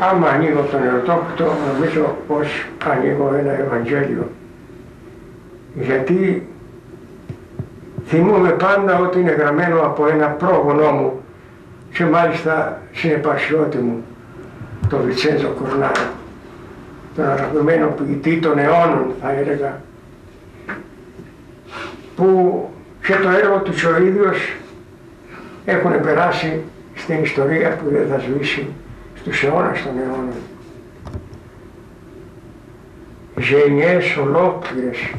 Άμα ανοίγω τον Ερωτόκριτο, νομίζω πως ανοίγω ένα Ευαγγέλιο. Γιατί θυμούμαι πάντα ότι είναι γραμμένο από ένα πρόγονό μου και μάλιστα συνεπαρσιώτη μου, τον Βιτσέντζο Κορνάρα, τον αγαπημένο ποιητή των αιώνων, θα έλεγα, που και το έργο του και ο ίδιος έχουν περάσει στην ιστορία που δεν θα σβήσει στους αιώνας των αιώνων. Γενιές ολόκληρες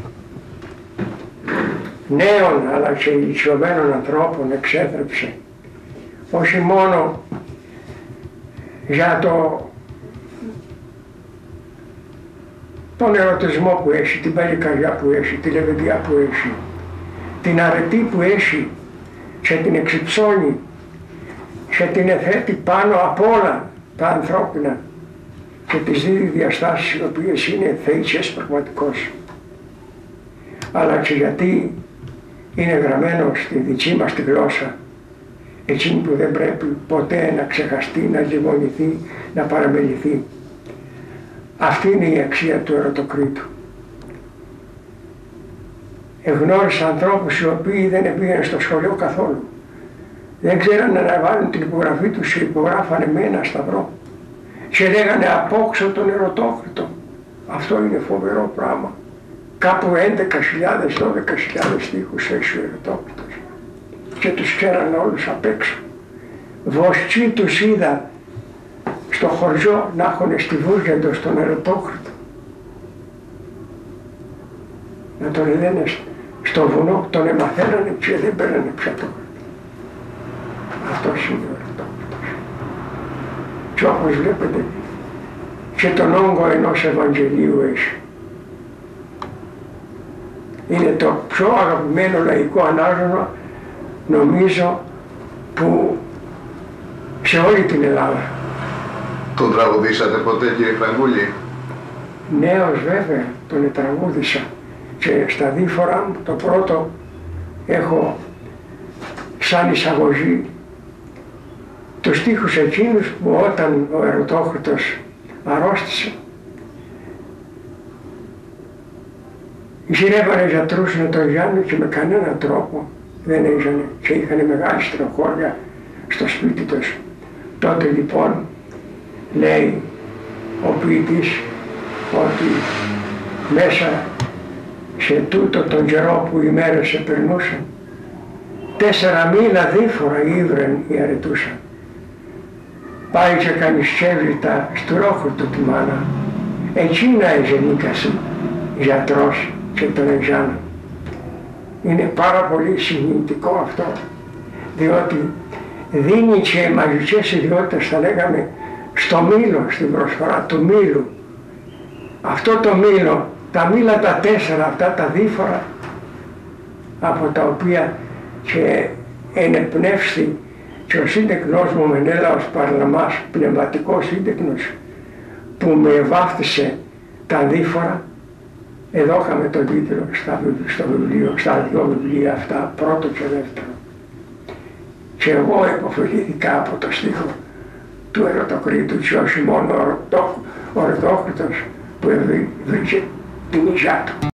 νέων αλλά και ηλικιωμένων ανθρώπων εξέθρεψε, όχι μόνο για τον ερωτισμό που έχει, την παλικαριά που έχει, την λεβεντιά που έχει, την αρετή που έχει και την εξυψώνει και την εθέτει πάνω απ' όλα τα ανθρώπινα και τις δίδει διαστάσεις οι οποίες είναι θεϊσές πραγματικώς. Αλλά και γιατί είναι γραμμένο στη δική μας τη γλώσσα, εκείνη που δεν πρέπει ποτέ να ξεχαστεί, να λιμονηθεί, να παραμεληθεί. Αυτή είναι η αξία του Ερωτοκρίτου. Εγνώρισα ανθρώπους οι οποίοι δεν πήγαιναν στο σχολείο καθόλου. Δεν ξέρανε να βάλουν την υπογραφή τους και υπογράφανε με ένα σταυρό. Και λέγανε απόξω τον Ερωτόκριτο. Αυτό είναι φοβερό πράγμα. Κάπου 11.000-12.000 στίχους έχει ο Ερωτόκριτος. Και τους ξέρανε όλους απ' έξω. Βοσκοί τους είδα στο χωριό να έχουνε στη Βούργεντο στον Ερωτόκριτο. Να τον λένε στο βουνό, τον εμαθαίνανε και δεν παίρνανε πια το. Αυτός είναι ο Ερωτόκριτος. Και όπως βλέπετε και τον όγκο ενός Ευαγγελίου έχει. Είναι το πιο αγαπημένο λαϊκό ανάγνωμα, νομίζω, που σε όλη την Ελλάδα. Τον τραγουδήσατε ποτέ, κύριε Φραγκούλη? Νέος βέβαια, τον τραγούδισα. Και στα δίφορα μου, το πρώτο έχω σαν εισαγωγή τους στίχους εκείνους που όταν ο Ερωτόκριτος αρρώστησε γυρεύανε γιατρούς να τον γιάνουν και με κανέναν τρόπο δεν έζανε και είχανε μεγάλη στενοχώρια στο σπίτι τους. Τότε λοιπόν λέει ο ποιητής ότι μέσα σε τούτο τον καιρό που οι μέρες επερνούσαν, 4 μήνα δίφορα ύβρεν οι αρετούσαν. Πάει και κάνει σκεύλητα στου Ρόχορτο τη μάνα, εκείνα εζενίκασε γιατρός και τον Εζάνα. Είναι πάρα πολύ συγκινητικό αυτό, διότι δίνει και μαγικές ιδιότητες, θα λέγαμε, στο μήλο, στην προσφορά του μήλου. Αυτό το μήλο, τα μήλα τα 4 αυτά τα δίφορα, από τα οποία και ενεπνεύστη και ο σύντεκνός μου Μενέλαος Παρλαμάς, πνευματικός σύντεκνος, που με βάφτισε τα δίφορα, εδώ είχαμε τον τίτλο στο βιβλίο, στα 2 βιβλία αυτά, πρώτο και δεύτερο. Και εγώ υποφελήθηκα από το στίχο του Ερωτοκρίτου και όχι μόνο ο Ερωτόκριτος που βρήκε την υγειά του.